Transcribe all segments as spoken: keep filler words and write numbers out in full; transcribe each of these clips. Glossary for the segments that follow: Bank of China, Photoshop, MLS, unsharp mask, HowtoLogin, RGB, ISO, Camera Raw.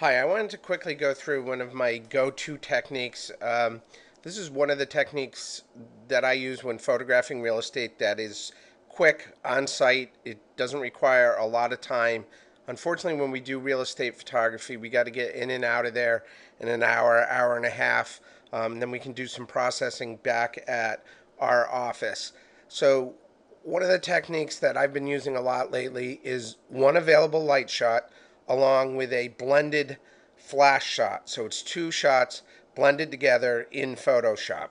Hi, I wanted to quickly go through one of my go-to techniques. Um, this is one of the techniques that I use when photographing real estate that is quick, on-site. It doesn't require a lot of time. Unfortunately, when we do real estate photography, we got to get in and out of there in an hour, hour and a half. Um, then we can do some processing back at our office. So one of the techniques that I've been using a lot lately is one available light shot along with a blended flash shot. So it's two shots blended together in Photoshop.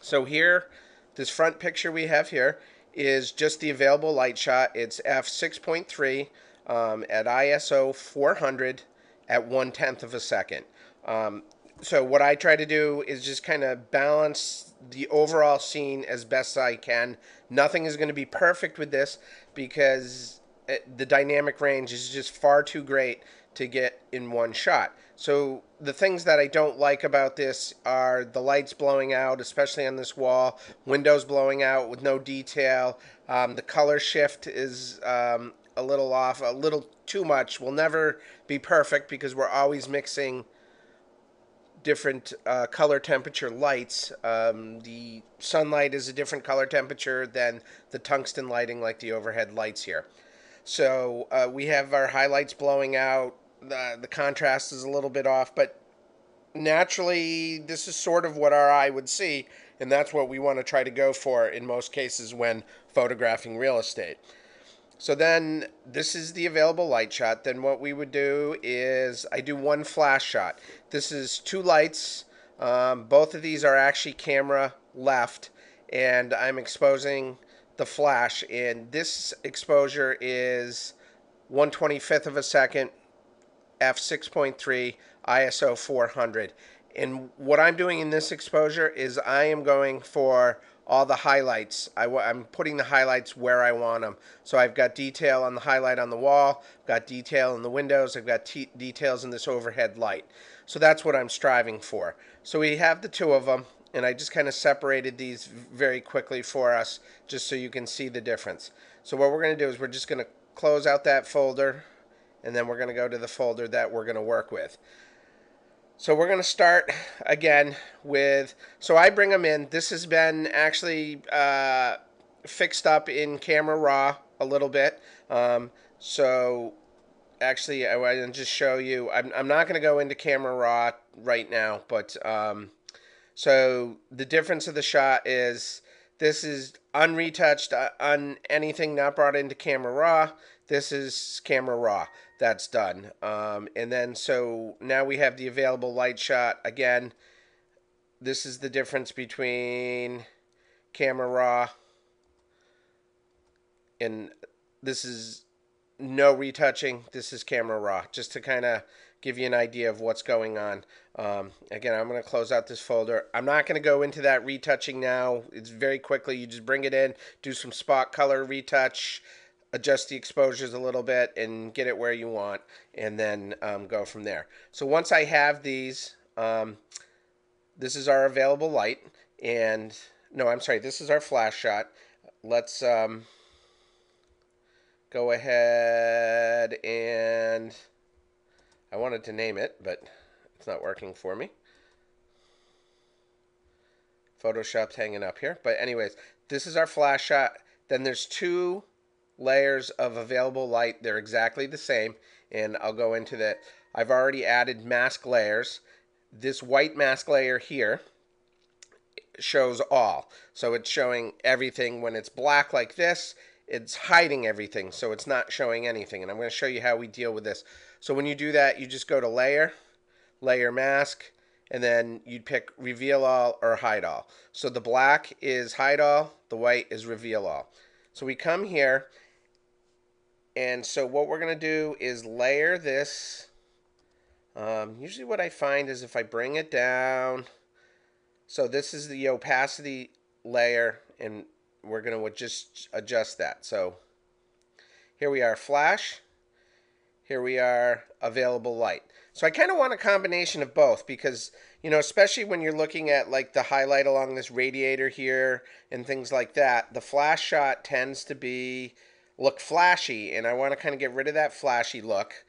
So here, this front picture we have here is just the available light shot. It's f six point three um, at I S O four hundred at one tenth of a second. Um, so what I try to do is just kind of balance the overall scene as best I can. Nothing is going to be perfect with this because the dynamic range is just far too great to get in one shot. So the things that I don't like about this are the lights blowing out, especially on this wall, windows blowing out with no detail. Um, the color shift is um, a little off, a little too much. We'll never be perfect because we're always mixing different uh, color temperature lights. Um, the sunlight is a different color temperature than the tungsten lighting like the overhead lights here. So uh, we have our highlights blowing out, the, the contrast is a little bit off, but naturally this is sort of what our eye would see, and that's what we want to try to go for in most cases when photographing real estate. So then this is the available light shot. Then what we would do is I do one flash shot. This is two lights. Um, both of these are actually camera left, and I'm exposing the flash, and this exposure is one twenty-fifth of a second, f six point three, I S O four hundred. And what I'm doing in this exposure is I am going for all the highlights. I w I'm putting the highlights where I want them. So I've got detail on the highlight on the wall, I've got detail in the windows, I've got t details in this overhead light. So that's what I'm striving for. So we have the two of them, and I just kind of separated these very quickly for us just so you can see the difference. So what we're going to do is we're just going to close out that folder, and then we're going to go to the folder that we're going to work with. So we're going to start again with, so I bring them in. This has been actually uh, fixed up in Camera Raw a little bit. Um, so actually I want to just show you, I'm, I'm not going to go into Camera Raw right now, but um, so the difference of the shot is this is unretouched, uh, un anything not brought into Camera Raw. This is Camera Raw. That's done. Um, and then so now we have the available light shot. Again, this is the difference between Camera Raw and this is no retouching. This is Camera Raw, just to kind of give you an idea of what's going on. Um, again, I'm going to close out this folder. I'm not going to go into that retouching now. It's very quickly. You just bring it in, do some spot color retouch, adjust the exposures a little bit, and get it where you want, and then um, go from there. So once I have these, um, this is our available light, and no, I'm sorry, this is our flash shot. Let's um, go ahead and I wanted to name it, but it's not working for me. Photoshop's hanging up here. But anyways, this is our flash shot. Then there's two layers of available light. They're exactly the same, and I'll go into that. I've already added mask layers. This white mask layer here shows all. So it's showing everything. When it's black like this, it's hiding everything, so it's not showing anything, and I'm going to show you how we deal with this. So when you do that, you just go to layer, layer mask, and then you'd pick reveal all or hide all. So the black is hide all, the white is reveal all. So we come here, and so what we're going to do is layer this. Um, usually what I find is if I bring it down, so this is the opacity layer, and we're going to just adjust that. So here we are, flash. Here we are, available light. So I kind of want a combination of both because, you know, especially when you're looking at like the highlight along this radiator here and things like that, the flash shot tends to be look flashy, and I want to kind of get rid of that flashy look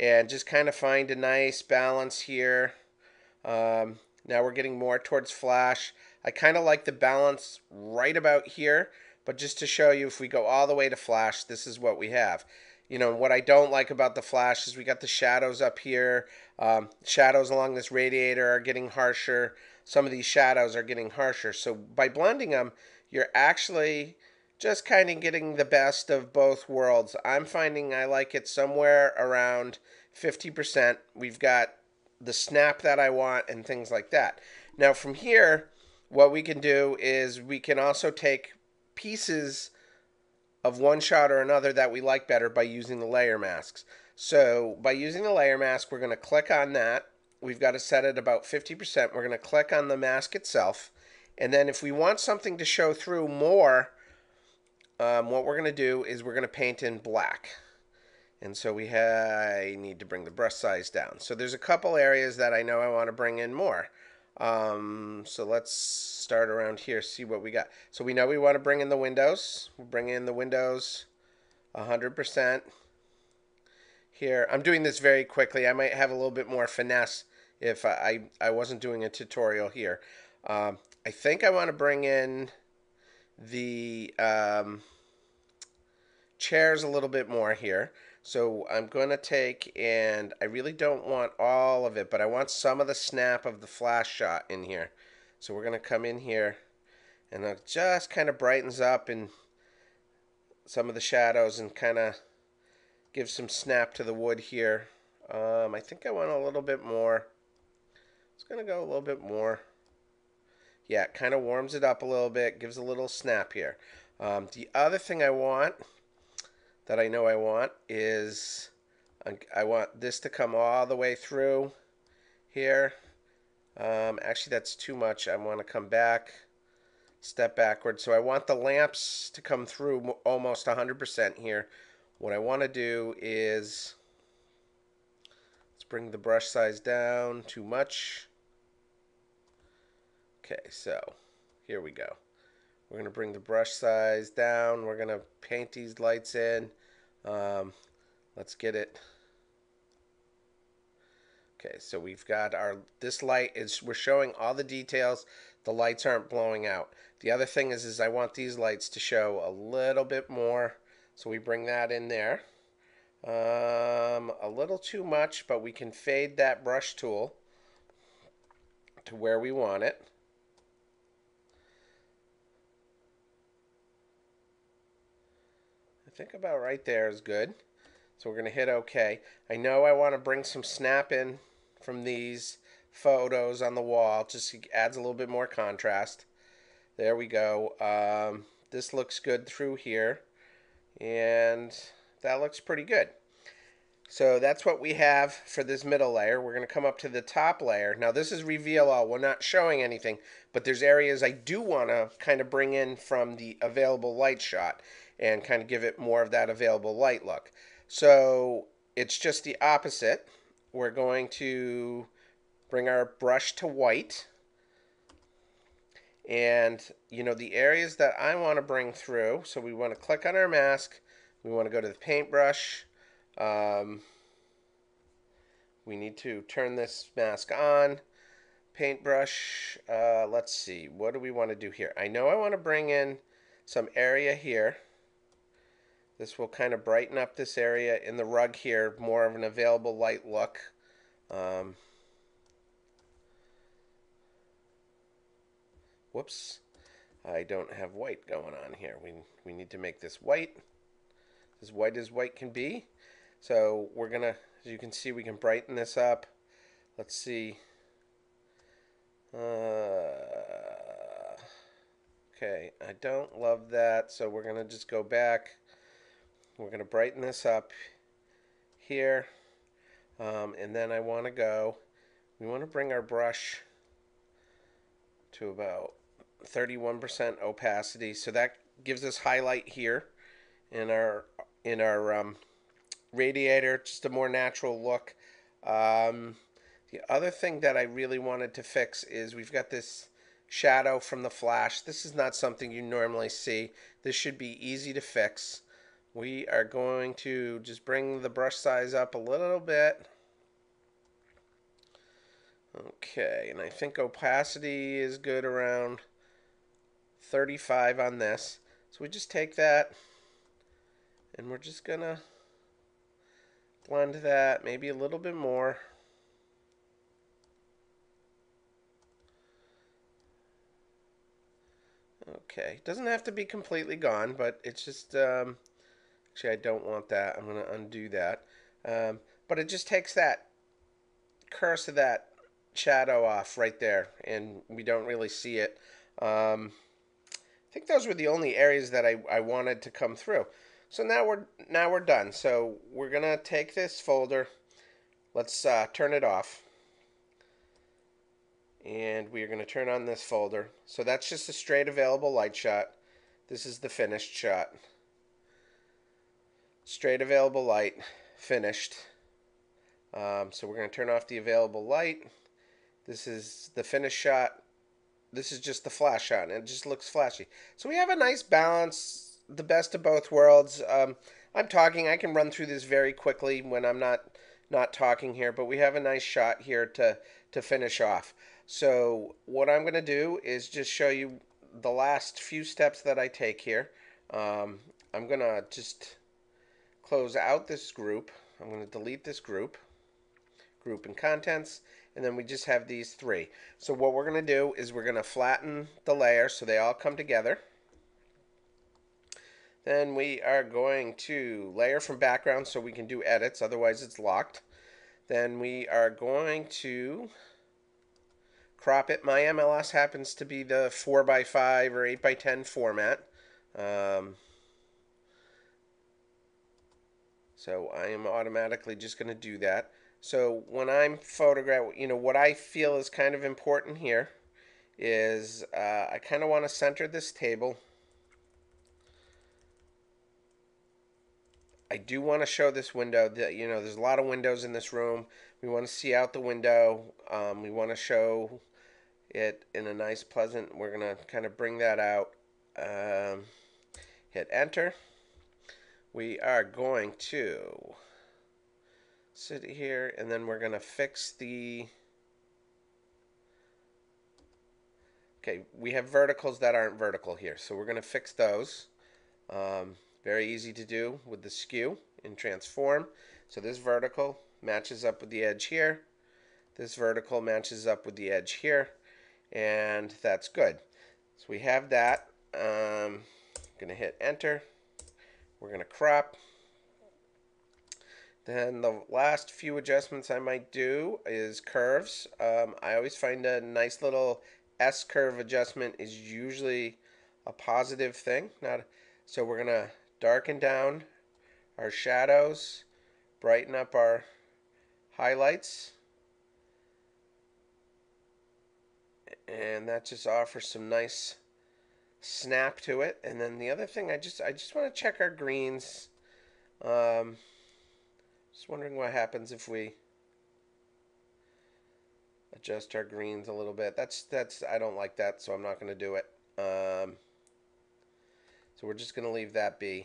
and just kind of find a nice balance here. Um, now we're getting more towards flash. I kind of like the balance right about here, but just to show you, if we go all the way to flash, this is what we have. You know, what I don't like about the flash is we got the shadows up here. Um, shadows along this radiator are getting harsher. Some of these shadows are getting harsher. So by blending them, you're actually just kind of getting the best of both worlds. I'm finding I like it somewhere around fifty percent. We've got the snap that I want and things like that. Now from here, what we can do is we can also take pieces of one shot or another that we like better by using the layer masks. So by using the layer mask, we're going to click on that. We've got to set it about fifty percent. We're going to click on the mask itself. And then if we want something to show through more, um, what we're going to do is we're going to paint in black. And so we I need to bring the brush size down. So there's a couple areas that I know I want to bring in more. Um, so let's start around here, see what we got. So we know we want to bring in the windows. We'll bring in the windows one hundred percent. Here, I'm doing this very quickly. I might have a little bit more finesse if I, I wasn't doing a tutorial here. Um, I think I want to bring in the um, chairs a little bit more here. So I'm going to take, and I really don't want all of it, but I want some of the snap of the flash shot in here. So we're going to come in here, and it just kind of brightens up and some of the shadows and kind of gives some snap to the wood here. Um, I think I want a little bit more. It's going to go a little bit more. Yeah, it kind of warms it up a little bit, gives a little snap here. Um, the other thing I want... that I know I want is I want this to come all the way through here. Um, actually, that's too much. I want to come back, step backward. So I want the lamps to come through almost one hundred percent here. What I want to do is let's bring the brush size down too much. Okay, so here we go. We're going to bring the brush size down. We're going to paint these lights in. Um, let's get it. Okay, so we've got our, this light is, we're showing all the details. The lights aren't blowing out. The other thing is, is I want these lights to show a little bit more. So we bring that in there. Um, a little too much, but we can fade that brush tool to where we want it. I think about right there is good. So we're gonna hit OK. I know I want to bring some snap in from these photos on the wall, just adds a little bit more contrast. There we go. Um, this looks good through here, and that looks pretty good. So that's what we have for this middle layer. We're gonna come up to the top layer. Now this is reveal all. We're not showing anything, but there's areas I do want to kind of bring in from the available light shot and kind of give it more of that available light look. So it's just the opposite. We're going to bring our brush to white. And you know, the areas that I want to bring through, so we want to click on our mask. We want to go to the paintbrush. Um, we need to turn this mask on. Paintbrush, uh, let's see. What do we want to do here? I know I want to bring in some area here. This will kind of brighten up this area in the rug here, more of an available light look. Um, whoops, I don't have white going on here. We, we need to make this white, as white as white can be. So we're gonna, as you can see, we can brighten this up. Let's see. Uh, okay, I don't love that, so we're gonna just go back. We're going to brighten this up here, um, and then I want to go, we want to bring our brush to about thirty-one percent opacity, so that gives us highlight here in our in our um, radiator, just a more natural look. Um, the other thing that I really wanted to fix is we've got this shadow from the flash. This is not something you normally see. This should be easy to fix. we are going to just bring the brush size up a little bit. Okay, and I think opacity is good around thirty-five on this. So we just take that and we're just gonna blend that maybe a little bit more. Okay, doesn't have to be completely gone, but it's just um, actually I don't want that. I'm gonna undo that, um, but it just takes that curse of that shadow off right there, and we don't really see it. um, I think those were the only areas that I, I wanted to come through. So now we're now we're done. So we're gonna take this folder, let's uh, turn it off, and we're gonna turn on this folder. So that's just a straight available light shot. This is the finished shot, straight available light, finished. Um, so we're gonna turn off the available light. This is the finished shot. This is just the flash shot, and it just looks flashy. So we have a nice balance, the best of both worlds. Um, I'm talking, I can run through this very quickly when I'm not not talking here, but we have a nice shot here to, to finish off. So what I'm gonna do is just show you the last few steps that I take here. Um, I'm gonna just close out this group. I'm gonna delete this group, group and contents. And then we just have these three. So what we're going to do is we're going to flatten the layer so they all come together. Then we are going to layer from background so we can do edits, otherwise it's locked. Then we are going to crop it. My M L S happens to be the four by five or eight by ten format. Um, so I am automatically just going to do that. So when I'm photographing, you know, what I feel is kind of important here is uh, I kind of want to center this table. I do want to show this window. That, you know, there's a lot of windows in this room. We want to see out the window. Um, we want to show it in a nice, pleasant. We're going to kind of bring that out. Um, hit enter. We are going to sit here, and then we're gonna fix the okay we have verticals that aren't vertical here, so we're gonna fix those. Um, very easy to do with the skew in transform. So this vertical matches up with the edge here, this vertical matches up with the edge here, and that's good. So we have that. um, I'm gonna hit enter. We're gonna crop. Then the last few adjustments I might do is curves. Um, I always find a nice little S curve adjustment is usually a positive thing. Not, so we're gonna darken down our shadows, brighten up our highlights, and that just offers some nice snap to it. And then the other thing, I just I just want to check our greens. Um, Just wondering what happens if we adjust our greens a little bit. That's that's I don't like that, so I'm not going to do it. Um, so we're just going to leave that be.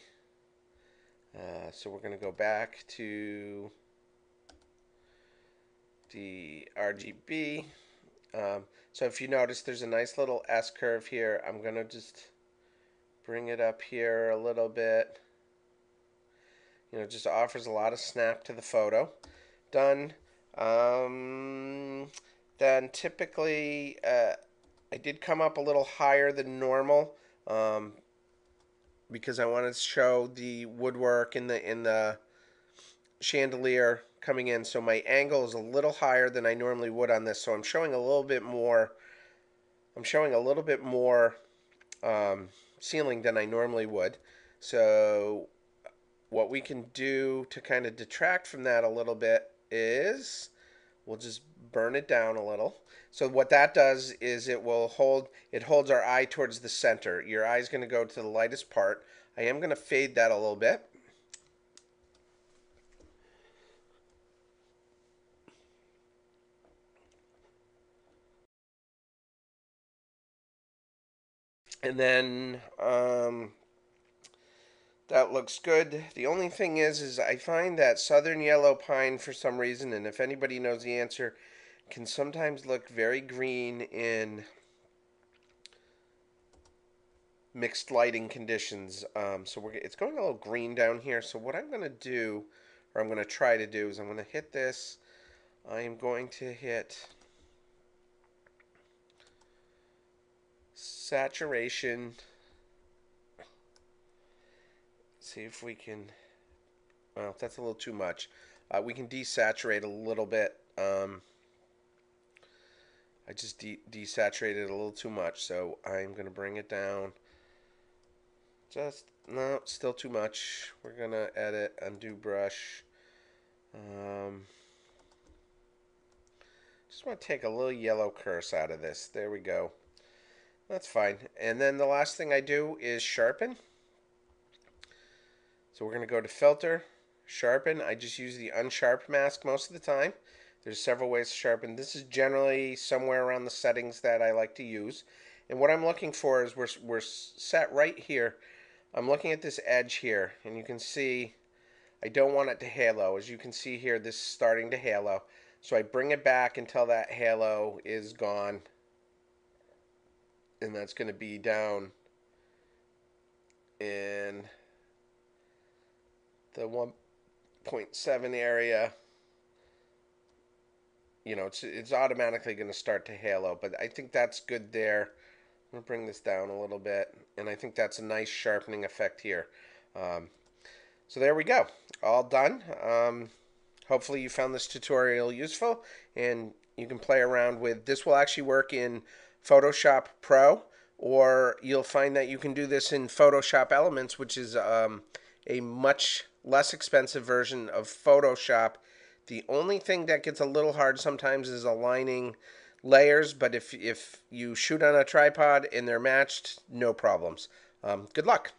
Uh, so we're going to go back to the R G B. Um, so if you notice, there's a nice little S curve here. I'm going to just bring it up here a little bit. You know, just offers a lot of snap to the photo. Done. Um, then typically, uh, I did come up a little higher than normal um, because I wanted to show the woodwork in the in the chandelier coming in. So my angle is a little higher than I normally would on this. So I'm showing a little bit more. I'm showing a little bit more um, ceiling than I normally would. So what we can do to kind of detract from that a little bit is we'll just burn it down a little. So what that does is it will hold, it holds our eye towards the center. Your eye is going to go to the lightest part. I am going to fade that a little bit. And then um, That looks good. The only thing is, is I find that southern yellow pine for some reason, and if anybody knows the answer, can sometimes look very green in mixed lighting conditions. Um, so we're, it's going a little green down here. So what I'm going to do, or I'm going to try to do, is I'm going to hit this. I am going to hit saturation. See if we can, well, that's a little too much. Uh, we can desaturate a little bit. Um, I just de desaturated a little too much, so I'm going to bring it down. Just, no, still too much. We're going to edit, undo brush. Um, just want to take a little yellow curse out of this. There we go. That's fine. And then the last thing I do is sharpen. So we're going to go to Filter, Sharpen. I just use the Unsharp Mask most of the time. There's several ways to sharpen. This is generally somewhere around the settings that I like to use. And what I'm looking for is we're, we're set right here. I'm looking at this edge here, and you can see I don't want it to halo. As you can see here, this is starting to halo. So I bring it back until that halo is gone. And that's going to be down in the one point seven area. You know, it's, it's automatically going to start to halo, but I think that's good there. I'm going to bring this down a little bit, and I think that's a nice sharpening effect here. Um, so there we go. All done. Um, hopefully you found this tutorial useful, and you can play around with this. Will actually work in Photoshop Pro, or you'll find that you can do this in Photoshop Elements, which is um, a much less expensive version of Photoshop. The only thing that gets a little hard sometimes is aligning layers, but if, if you shoot on a tripod and they're matched, no problems. Um, good luck.